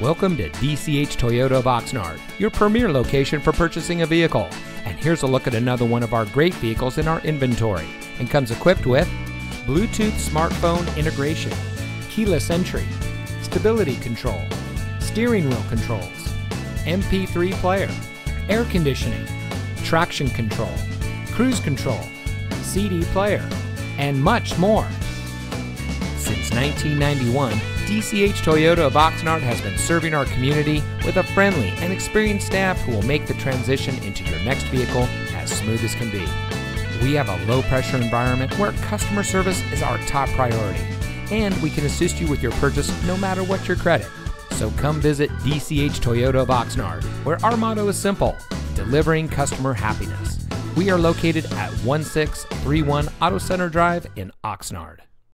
Welcome to DCH Toyota of Oxnard, your premier location for purchasing a vehicle. And here's a look at another one of our great vehicles in our inventory, and comes equipped with Bluetooth smartphone integration, keyless entry, stability control, steering wheel controls, MP3 player, air conditioning, traction control, cruise control, CD player, and much more. Since 1991, DCH Toyota of Oxnard has been serving our community with a friendly and experienced staff who will make the transition into your next vehicle as smooth as can be. We have a low-pressure environment where customer service is our top priority, and we can assist you with your purchase no matter what your credit. So come visit DCH Toyota of Oxnard, where our motto is simple, delivering customer happiness. We are located at 1631 Auto Center Drive in Oxnard.